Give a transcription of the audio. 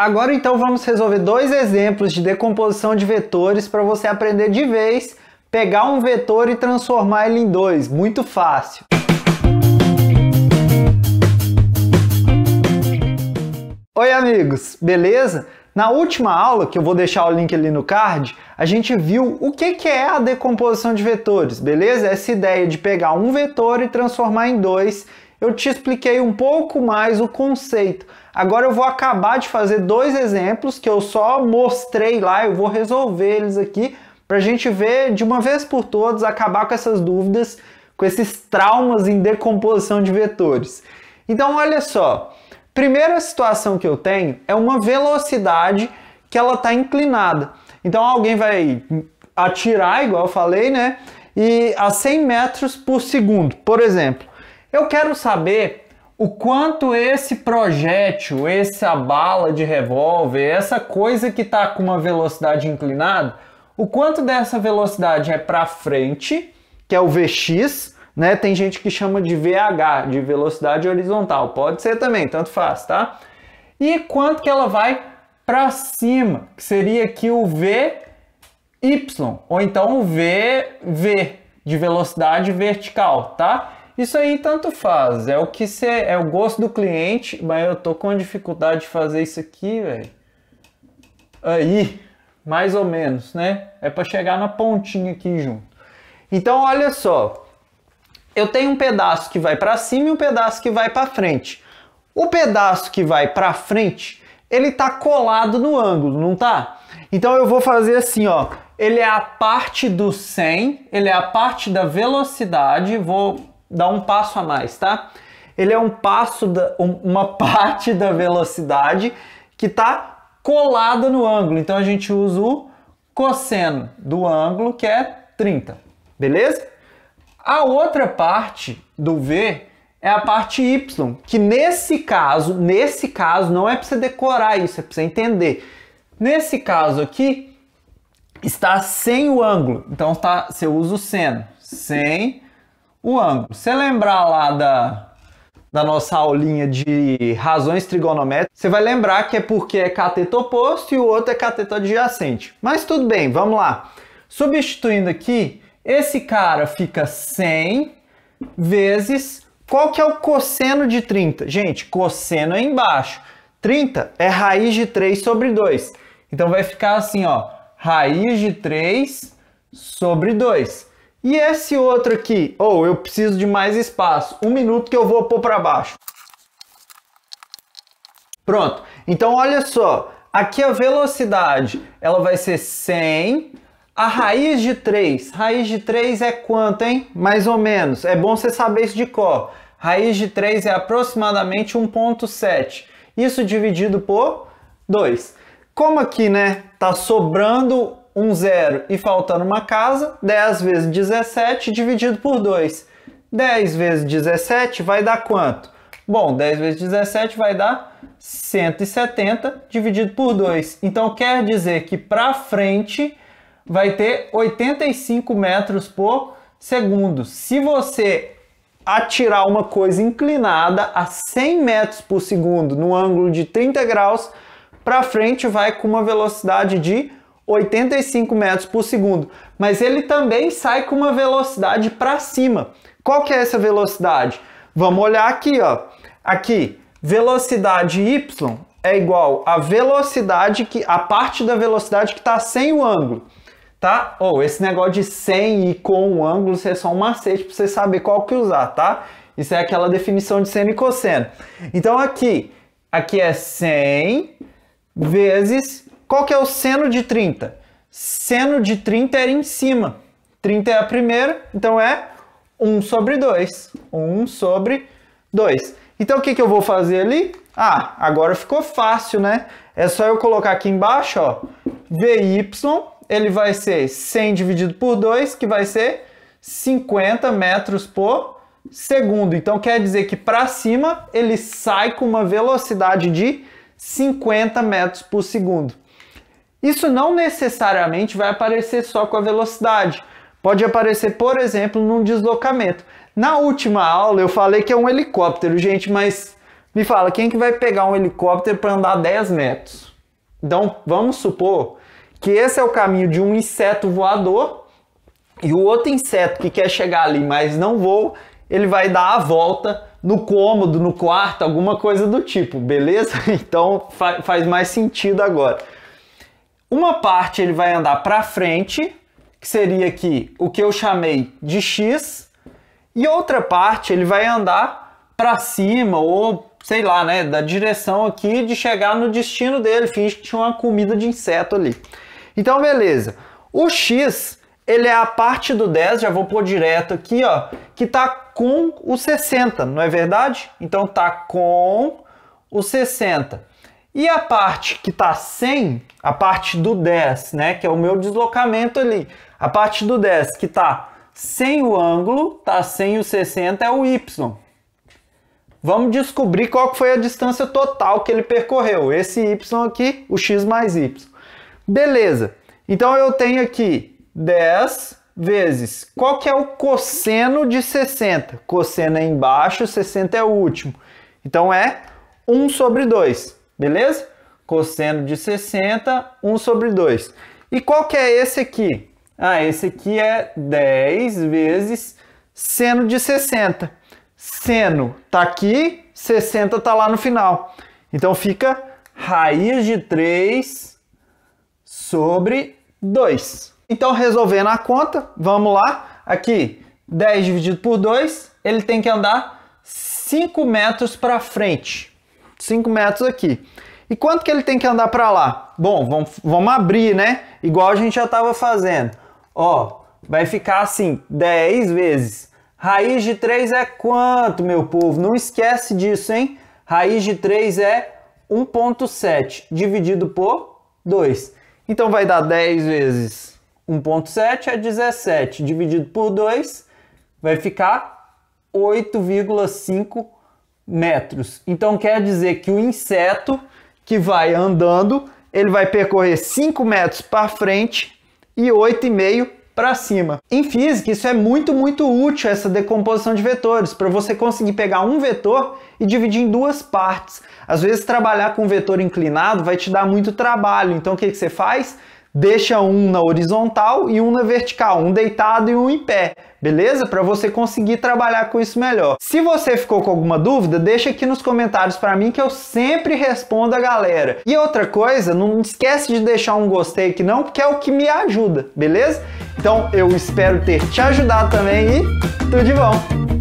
Agora então vamos resolver dois exemplos de decomposição de vetores para você aprender de vez, pegar um vetor e transformar ele em dois, muito fácil. Oi amigos, beleza? Na última aula, que eu vou deixar o link ali no card, a gente viu o que é a decomposição de vetores, beleza? Essa ideia de pegar um vetor e transformar em dois. Eu te expliquei um pouco mais o conceito. Agora eu vou acabar de fazer dois exemplos que eu só mostrei lá, eu vou resolver eles aqui para a gente ver de uma vez por todas, acabar com essas dúvidas, com esses traumas em decomposição de vetores. Então olha só, primeira situação que eu tenho é uma velocidade que ela está inclinada. Então alguém vai atirar, igual eu falei, né? E a 100 metros por segundo, por exemplo. Eu quero saber o quanto esse projétil, essa bala de revólver, essa coisa que está com uma velocidade inclinada, o quanto dessa velocidade é para frente, que é o Vx, né? Tem gente que chama de VH, de velocidade horizontal, pode ser também, tanto faz, tá? E quanto que ela vai para cima, que seria aqui o Vy, ou então o VV, de velocidade vertical, tá? Isso aí tanto faz, é o que você, é o gosto do cliente, mas eu tô com dificuldade de fazer isso aqui, velho. Aí, mais ou menos, né? É para chegar na pontinha aqui junto. Então, olha só. Eu tenho um pedaço que vai para cima e um pedaço que vai para frente. O pedaço que vai para frente, ele tá colado no ângulo, não tá? Então eu vou fazer assim, ó. Ele é a parte do 100, ele é a parte da velocidade, vou dá um passo a mais, tá? Ele é um passo, uma parte da velocidade que tá colada no ângulo. Então a gente usa o cosseno do ângulo, que é 30, beleza? A outra parte do V é a parte Y, que nesse caso, não é para você decorar isso, é para você entender. Nesse caso aqui, está sem o ângulo, então tá, você usa o seno, sem o ângulo. Se você lembrar lá da nossa aulinha de razões trigonométricas, você vai lembrar que é porque é cateto oposto e o outro é cateto adjacente. Mas tudo bem, vamos lá. Substituindo aqui, esse cara fica 100 vezes... Qual que é o cosseno de 30? Gente, cosseno é embaixo. 30 é raiz de 3 sobre 2. Então vai ficar assim, ó. Raiz de 3 sobre 2. E esse outro aqui, ou eu preciso de mais espaço, um minuto que eu vou pôr para baixo. Pronto, então olha só, aqui a velocidade, ela vai ser 100, a raiz de 3. Raiz de 3 é quanto, hein? Mais ou menos, é bom você saber isso de cor. Raiz de 3 é aproximadamente 1,7, isso dividido por 2. Como aqui, né, tá sobrando um zero e faltando uma casa, 10 vezes 17 dividido por 2. 10 vezes 17 vai dar quanto? Bom, 10 vezes 17 vai dar 170 dividido por 2. Então, quer dizer que para frente vai ter 85 metros por segundo. Se você atirar uma coisa inclinada a 100 metros por segundo no ângulo de 30 graus, para frente vai com uma velocidade de 85 metros por segundo, mas ele também sai com uma velocidade para cima. Qual que é essa velocidade? Vamos olhar aqui, ó. Aqui, velocidade y é igual a velocidade que a parte da velocidade que está sem o ângulo, tá? Ou esse negócio de sem e com o ângulo, isso é só um macete para você saber qual que usar, tá? Isso é aquela definição de seno e cosseno. Então aqui é 100 vezes qual que é o seno de 30? Seno de 30 era em cima. 30 é a primeira, então é 1 sobre 2. 1 sobre 2. Então, o que eu vou fazer ali? Ah, agora ficou fácil, né? É só eu colocar aqui embaixo, ó. Vy, ele vai ser 100 dividido por 2, que vai ser 50 metros por segundo. Então, quer dizer que para cima, ele sai com uma velocidade de 50 metros por segundo. Isso não necessariamente vai aparecer só com a velocidade. Pode aparecer, por exemplo, num deslocamento. Na última aula eu falei que é um helicóptero, gente, mas Me fala, quem que vai pegar um helicóptero para andar 10 metros? Então, vamos supor que esse é o caminho de um inseto voador e o outro inseto que quer chegar ali, mas não voa, ele vai dar a volta no cômodo, no quarto, alguma coisa do tipo, beleza? Então, faz mais sentido agora. Uma parte ele vai andar para frente, que seria aqui o que eu chamei de X, e outra parte ele vai andar para cima ou, sei lá, né, da direção aqui de chegar no destino dele, finge que tinha uma comida de inseto ali. Então, beleza. O X, ele é a parte do 10, já vou pôr direto aqui, ó, que tá com o 60, não é verdade? Então, tá com o 60. E a parte que está sem, a parte do 10, né, que é o meu deslocamento ali, a parte do 10 que está sem o ângulo, está sem o 60, é o Y. Vamos descobrir qual foi a distância total que ele percorreu. Esse Y aqui, o X mais Y. Beleza. Então, eu tenho aqui 10 vezes. Qual que é o cosseno de 60? Cosseno é embaixo, 60 é o último. Então, é 1 sobre 2. Beleza? Cosseno de 60, 1 sobre 2. E qual que é esse aqui? Ah, esse aqui é 10 vezes seno de 60. Seno tá aqui, 60 tá lá no final. Então, fica raiz de 3 sobre 2. Então, resolvendo a conta, vamos lá. Aqui, 10 dividido por 2, ele tem que andar 5 metros para frente. 5 metros aqui. E quanto que ele tem que andar para lá? Bom, vamos abrir, né? Igual a gente já estava fazendo. Ó, vai ficar assim, 10 vezes. Raiz de 3 é quanto, meu povo? Não esquece disso, hein? Raiz de 3 é 1,7 dividido por 2. Então, vai dar 10 vezes 1,7 é 17. Dividido por 2, vai ficar 8,5 metros. Então, quer dizer que o inseto que vai andando, ele vai percorrer 5 metros para frente e 8,5 para cima. Em física, isso é muito, muito útil, essa decomposição de vetores, para você conseguir pegar um vetor e dividir em duas partes. Às vezes, trabalhar com um vetor inclinado vai te dar muito trabalho. Então, o que você faz? Deixa um na horizontal e um na vertical, um deitado e um em pé, beleza? Para você conseguir trabalhar com isso melhor. Se você ficou com alguma dúvida, deixa aqui nos comentários para mim que eu sempre respondo a galera. E outra coisa, não esquece de deixar um gostei aqui não, porque é o que me ajuda, beleza? Então eu espero ter te ajudado também e tudo de bom!